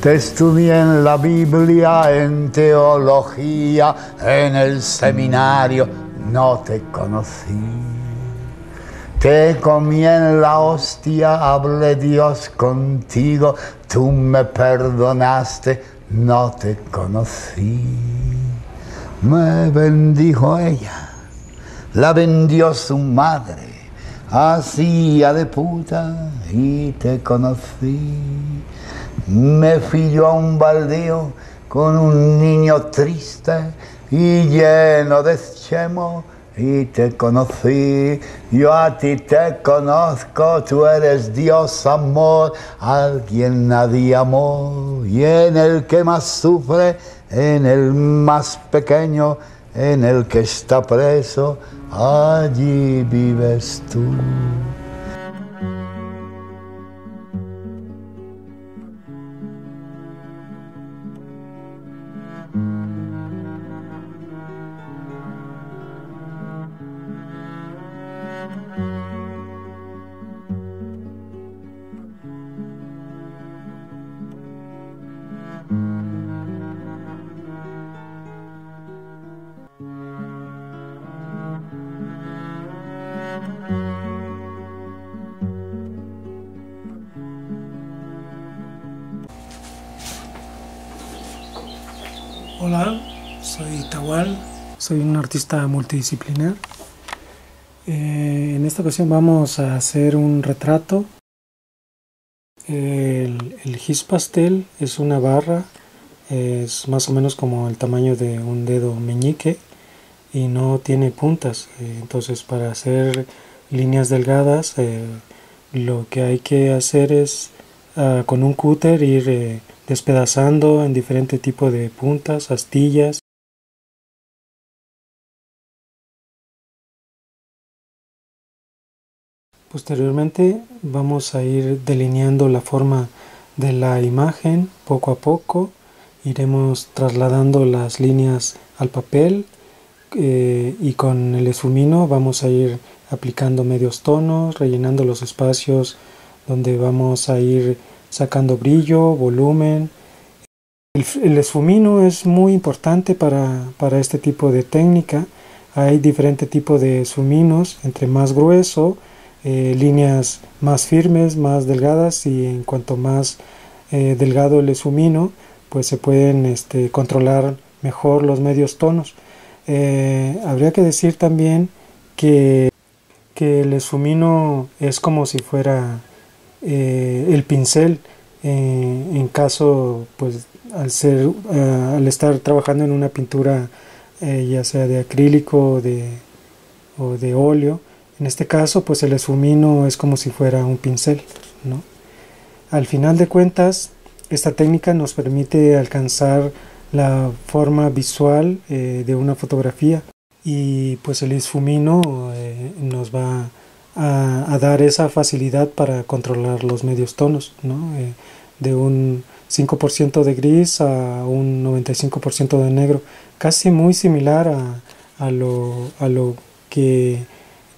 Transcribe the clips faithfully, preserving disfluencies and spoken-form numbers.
Te estudié en la Biblia, en teología, en el seminario, no te conocí. Te comí en la hostia, hablé Dios contigo, tú me perdonaste, no te conocí. Me bendijo ella, la bendió su madre, hacía de puta y te conocí. Me fui a un baldío con un niño triste y lleno de chemo y te conocí. Yo a ti te conozco, tú eres Dios amor, alguien nadie amó. Y en el que más sufre, en el más pequeño, en el que está preso, allí vives tú. Hola, soy Tahual, soy un artista multidisciplinar. Eh, en esta ocasión vamos a hacer un retrato. El, el gis pastel es una barra, es más o menos como el tamaño de un dedo meñique y no tiene puntas. Eh, entonces, para hacer líneas delgadas, eh, lo que hay que hacer es uh, con un cúter ir Eh, despedazando en diferentes tipos de puntas, astillas. Posteriormente vamos a ir delineando la forma de la imagen poco a poco. Iremos trasladando las líneas al papel eh, y con el esfumino vamos a ir aplicando medios tonos, rellenando los espacios donde vamos a ir sacando brillo, volumen. El, el esfumino es muy importante para, para este tipo de técnica. Hay diferentes tipos de esfuminos, entre más grueso, eh, líneas más firmes, más delgadas, y en cuanto más eh, delgado el esfumino, pues se pueden este, controlar mejor los medios tonos. Eh, habría que decir también que, que el esfumino es como si fuera Eh, el pincel, eh, en caso, pues al ser eh, al estar trabajando en una pintura eh, ya sea de acrílico o de, o de óleo. En este caso, pues el esfumino es como si fuera un pincel, ¿no? Al final de cuentas, esta técnica nos permite alcanzar la forma visual eh, de una fotografía, y pues el esfumino eh, nos va a A, a dar esa facilidad para controlar los medios tonos, ¿no? Eh, de un cinco por ciento de gris a un noventa y cinco por ciento de negro, casi muy similar a, a, lo, a lo que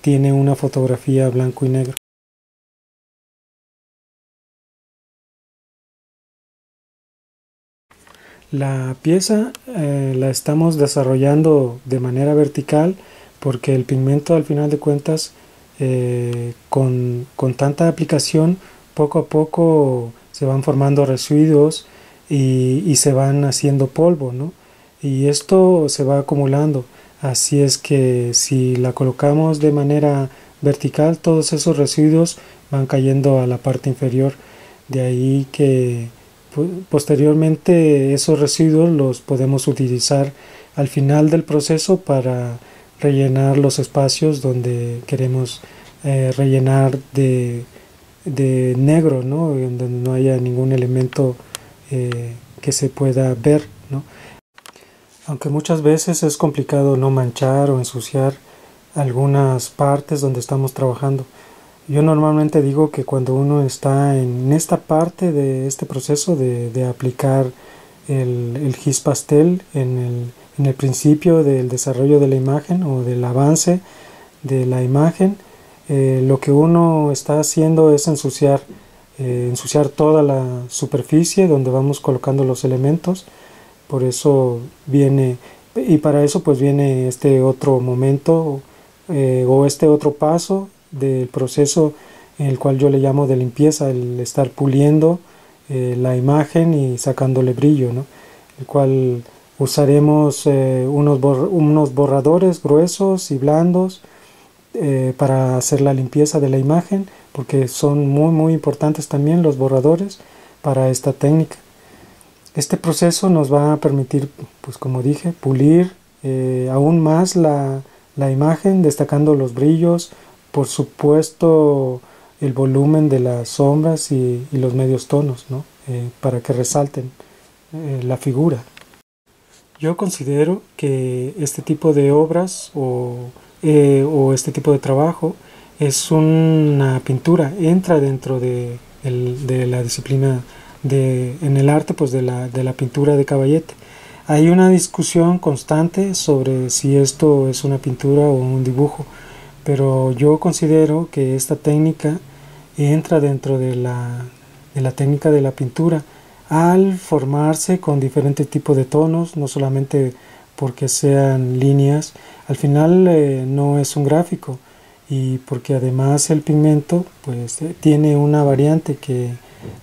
tiene una fotografía blanco y negro. La pieza eh, la estamos desarrollando de manera vertical porque el pigmento, al final de cuentas, Eh, con, con tanta aplicación, poco a poco se van formando residuos y, y se van haciendo polvo, ¿no? Y esto se va acumulando, así es que si la colocamos de manera vertical, todos esos residuos van cayendo a la parte inferior, de ahí que posteriormente esos residuos los podemos utilizar al final del proceso para rellenar los espacios donde queremos eh, rellenar de, de negro, ¿no? Donde no haya ningún elemento eh, que se pueda ver, ¿no? Aunque muchas veces es complicado no manchar o ensuciar algunas partes donde estamos trabajando. Yo normalmente digo que cuando uno está en esta parte de este proceso de, de aplicar el, el gis pastel en el en el principio del desarrollo de la imagen o del avance de la imagen, eh, lo que uno está haciendo es ensuciar, eh, ensuciar toda la superficie donde vamos colocando los elementos. Por eso viene, y para eso pues viene este otro momento eh, o este otro paso del proceso, en el cual yo le llamo de limpieza, el estar puliendo eh, la imagen y sacándole brillo, ¿no? El cual usaremos eh, unos, bor unos borradores gruesos y blandos eh, para hacer la limpieza de la imagen, porque son muy muy importantes también los borradores para esta técnica. Este proceso nos va a permitir, pues como dije, pulir eh, aún más la, la imagen, destacando los brillos, por supuesto el volumen de las sombras y, y los medios tonos, ¿no? eh, para que resalten eh, la figura. Yo considero que este tipo de obras o, eh, o este tipo de trabajo es una pintura, entra dentro de, el, de la disciplina de, en el arte pues de la, de la pintura de caballete. Hay una discusión constante sobre si esto es una pintura o un dibujo, pero yo considero que esta técnica entra dentro de la, de la técnica de la pintura al formarse con diferentes tipos de tonos, no solamente porque sean líneas. Al final eh, no es un gráfico, y porque además el pigmento pues tiene una variante que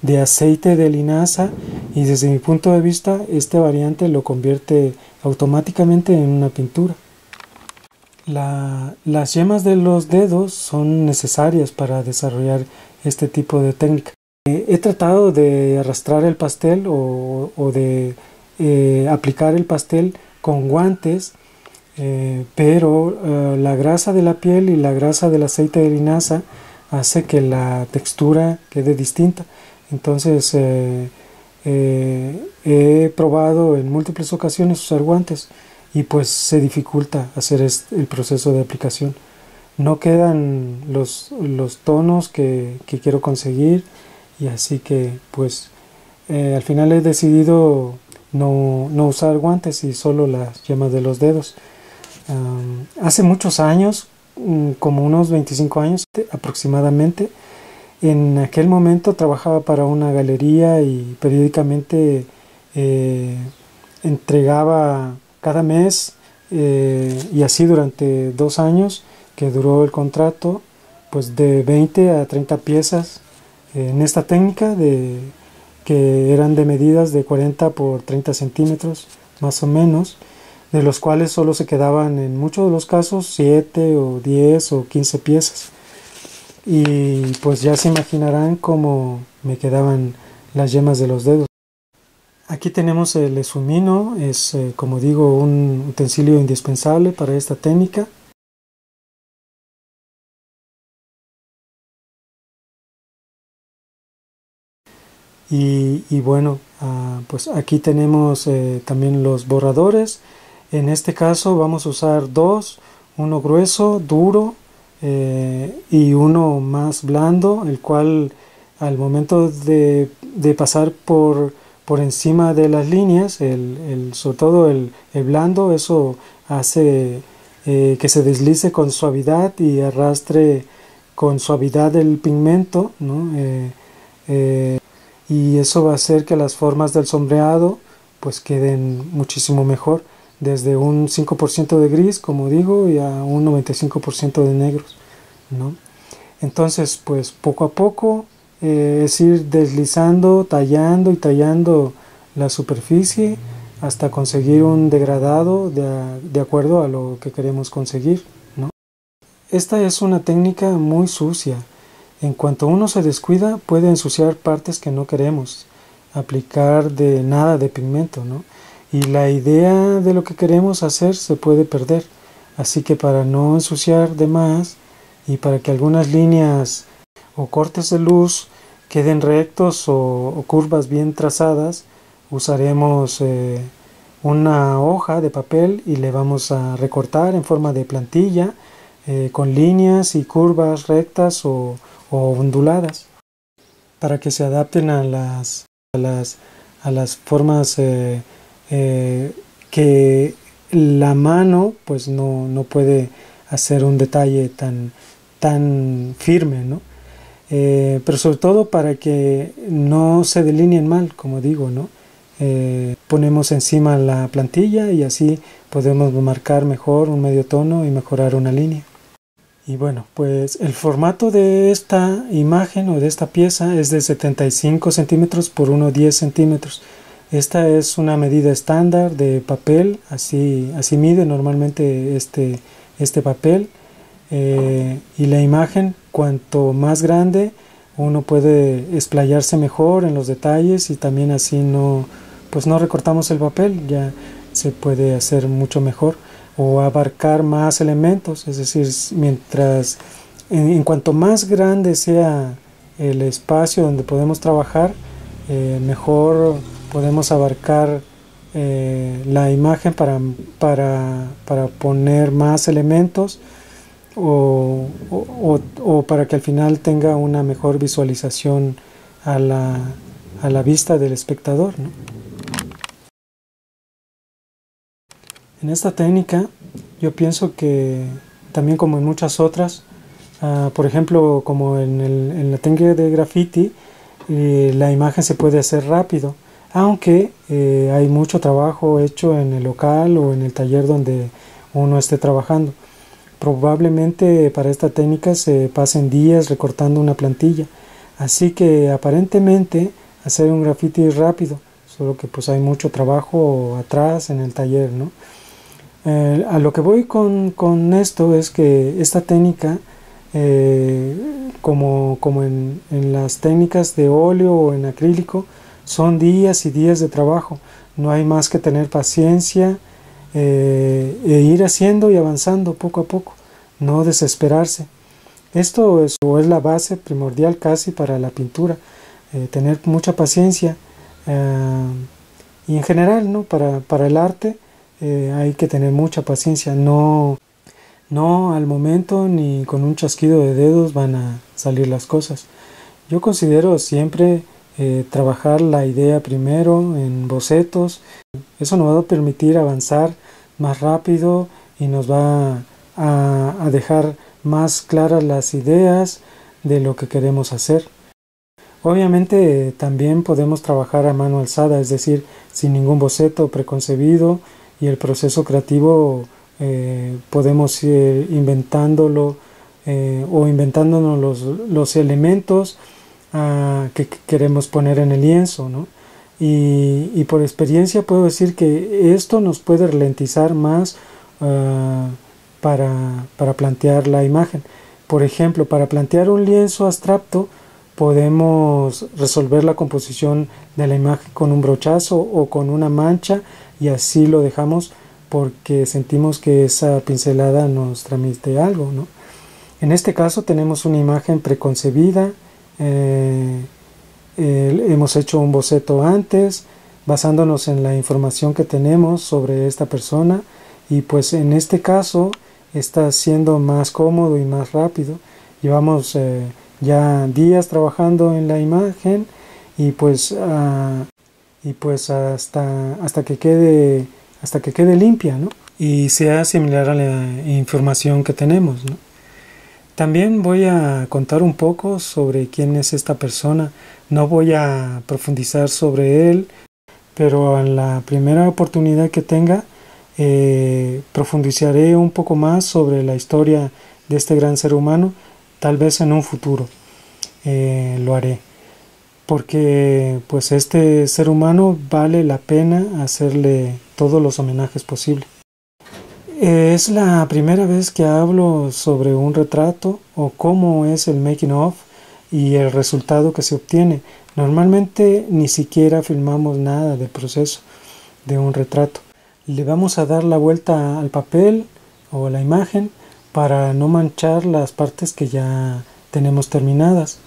de aceite de linaza, y desde mi punto de vista esta variante lo convierte automáticamente en una pintura. La, las yemas de los dedos son necesarias para desarrollar este tipo de técnica. Eh, he tratado de arrastrar el pastel o, o de eh, aplicar el pastel con guantes, eh, pero eh, la grasa de la piel y la grasa del aceite de linaza hace que la textura quede distinta. Entonces eh, eh, he probado en múltiples ocasiones usar guantes, y pues se dificulta hacer este, el proceso de aplicación. No quedan los, los tonos que, que quiero conseguir, y así que pues eh, al final he decidido no, no usar guantes y solo las yemas de los dedos. Um, hace muchos años, como unos veinticinco años aproximadamente, en aquel momento trabajaba para una galería y periódicamente eh, entregaba cada mes, eh, y así durante dos años que duró el contrato, pues de veinte a treinta piezas eh, en esta técnica, de, que eran de medidas de cuarenta por treinta centímetros más o menos, de los cuales solo se quedaban en muchos de los casos siete o diez o quince piezas. Y pues ya se imaginarán cómo me quedaban las yemas de los dedos. Aquí tenemos el esfumino, es eh, como digo, un utensilio indispensable para esta técnica. Y, y bueno, ah, pues aquí tenemos eh, también los borradores. En este caso vamos a usar dos, uno grueso, duro, eh, y uno más blando, el cual al momento de, de pasar por... por encima de las líneas, el, el, sobre todo el, el blando, eso hace eh, que se deslice con suavidad y arrastre con suavidad el pigmento, ¿no? eh, eh, y eso va a hacer que las formas del sombreado pues queden muchísimo mejor, desde un cinco por ciento de gris, como digo, y a un noventa y cinco por ciento de negros, ¿no? Entonces pues poco a poco Eh, es ir deslizando, tallando y tallando la superficie hasta conseguir un degradado de, a, de acuerdo a lo que queremos conseguir, ¿no? Esta es una técnica muy sucia. En cuanto uno se descuida, puede ensuciar partes que no queremos aplicar de nada de pigmento, ¿no? Y la idea de lo que queremos hacer se puede perder. Así que para no ensuciar de más, y para que algunas líneas o cortes de luz queden rectos o, o curvas bien trazadas, usaremos eh, una hoja de papel y le vamos a recortar en forma de plantilla eh, con líneas y curvas rectas o, o onduladas, para que se adapten a las, a las, a las formas eh, eh, que la mano pues no, no puede hacer un detalle tan tan firme, ¿no? Eh, pero sobre todo para que no se delineen mal, como digo, ¿no? Eh, ponemos encima la plantilla y así podemos marcar mejor un medio tono y mejorar una línea. Y bueno, pues el formato de esta imagen o de esta pieza es de setenta y cinco centímetros por uno diez centímetros. Esta es una medida estándar de papel, así, así mide normalmente este, este papel. Eh, y la imagen, cuanto más grande, uno puede explayarse mejor en los detalles y también así no, pues no recortamos el papel, ya se puede hacer mucho mejor o abarcar más elementos, es decir, mientras en, en cuanto más grande sea el espacio donde podemos trabajar, eh, mejor podemos abarcar eh, la imagen para, para, para poner más elementos. O, o, o para que al final tenga una mejor visualización a la, a la vista del espectador, ¿no? En esta técnica yo pienso que también, como en muchas otras, uh, por ejemplo como en, el, en la técnica de graffiti, eh, la imagen se puede hacer rápido, aunque eh, hay mucho trabajo hecho en el local o en el taller donde uno esté trabajando. Probablemente para esta técnica se pasen días recortando una plantilla, así que aparentemente hacer un graffiti es rápido, solo que pues hay mucho trabajo atrás en el taller, ¿no? Eh, a lo que voy con, con esto es que esta técnica, eh, como, como en, en las técnicas de óleo o en acrílico, son días y días de trabajo. No hay más que tener paciencia, Eh, e ir haciendo y avanzando poco a poco, no desesperarse. Esto es, o es la base primordial casi para la pintura, eh, tener mucha paciencia, eh, y en general, ¿no? para, para el arte eh, hay que tener mucha paciencia, no, no al momento ni con un chasquido de dedos van a salir las cosas. Yo considero siempre Eh, trabajar la idea primero en bocetos. Eso nos va a permitir avanzar más rápido y nos va a, a dejar más claras las ideas de lo que queremos hacer. Obviamente eh, también podemos trabajar a mano alzada, es decir, sin ningún boceto preconcebido, y el proceso creativo eh, podemos ir inventándolo eh, o inventándonos los, los elementos que queremos poner en el lienzo, ¿no? y, y por experiencia puedo decir que esto nos puede ralentizar más uh, para, para plantear la imagen. Por ejemplo, para plantear un lienzo abstracto podemos resolver la composición de la imagen con un brochazo o con una mancha, y así lo dejamos porque sentimos que esa pincelada nos transmite algo, ¿no? En este caso tenemos una imagen preconcebida. Eh, eh, hemos hecho un boceto antes basándonos en la información que tenemos sobre esta persona, y pues en este caso está siendo más cómodo y más rápido. Llevamos eh, ya días trabajando en la imagen, y pues ah, y pues hasta hasta que quede hasta que quede limpia, ¿no? Y sea similar a la información que tenemos, ¿no? También voy a contar un poco sobre quién es esta persona. No voy a profundizar sobre él, pero en la primera oportunidad que tenga eh, profundizaré un poco más sobre la historia de este gran ser humano. Tal vez en un futuro eh, lo haré, porque pues este ser humano vale la pena hacerle todos los homenajes posibles. Es la primera vez que hablo sobre un retrato o cómo es el making of y el resultado que se obtiene. Normalmente ni siquiera filmamos nada del proceso de un retrato. Le vamos a dar la vuelta al papel o a la imagen para no manchar las partes que ya tenemos terminadas.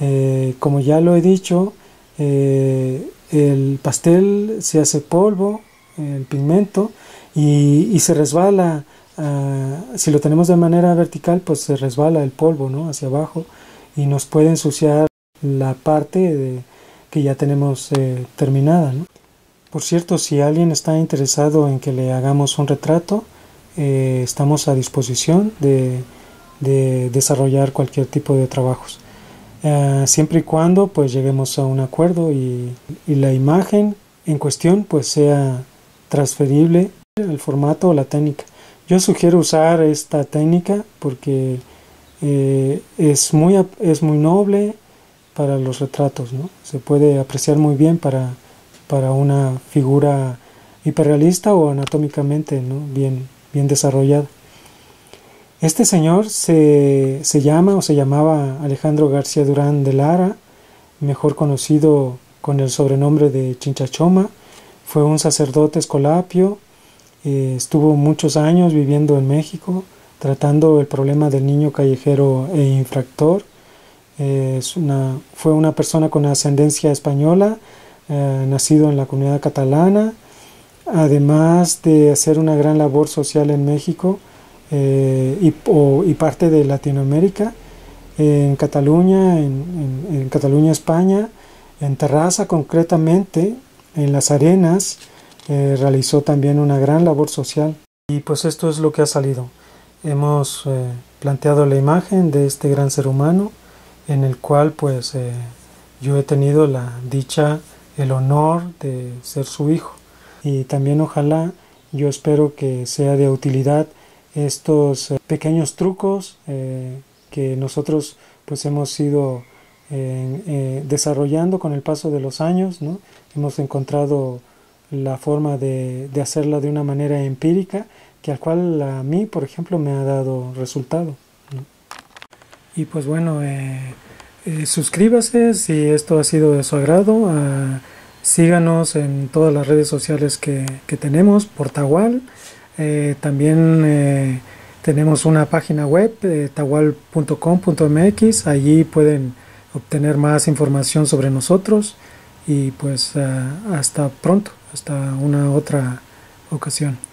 Eh, como ya lo he dicho, eh, el pastel se hace polvo, el pigmento, Y, y se resbala. Uh, si lo tenemos de manera vertical, pues se resbala el polvo, ¿no? Hacia abajo, y nos puede ensuciar la parte de, que ya tenemos eh, terminada, ¿no? Por cierto, si alguien está interesado en que le hagamos un retrato, eh, estamos a disposición de, de desarrollar cualquier tipo de trabajos, eh, siempre y cuando pues lleguemos a un acuerdo y, y la imagen en cuestión pues sea transferible al formato o la técnica. Yo sugiero usar esta técnica porque eh, es, muy, es muy noble para los retratos, ¿no? Se puede apreciar muy bien para, para una figura hiperrealista o anatómicamente, ¿no?, bien, bien desarrollada. Este señor se, se llama o se llamaba Alejandro García Durán de Lara, mejor conocido con el sobrenombre de Chinchachoma. Fue un sacerdote escolapio, eh, estuvo muchos años viviendo en México, tratando el problema del niño callejero e infractor. Eh, es una, fue una persona con ascendencia española, eh, nacido en la comunidad catalana, además de hacer una gran labor social en México, Eh, y, o, y parte de Latinoamérica, eh, en Cataluña, en, en, en Cataluña, España, en Terrassa concretamente, en Las Arenas, eh, realizó también una gran labor social. Y pues esto es lo que ha salido. Hemos eh, planteado la imagen de este gran ser humano, en el cual pues eh, yo he tenido la dicha, el honor de ser su hijo. Y también ojalá, yo espero que sea de utilidad estos eh, pequeños trucos eh, que nosotros pues hemos ido eh, eh, desarrollando con el paso de los años, ¿no? Hemos encontrado la forma de, de hacerla de una manera empírica, que al cual a mí, por ejemplo, me ha dado resultado, ¿no? Y pues bueno, eh, eh, suscríbase si esto ha sido de su agrado, eh, síganos en todas las redes sociales que, que tenemos por Tahual. Eh, también eh, tenemos una página web, eh, Tahual punto com punto m x, allí pueden obtener más información sobre nosotros y pues uh, hasta pronto, hasta una otra ocasión.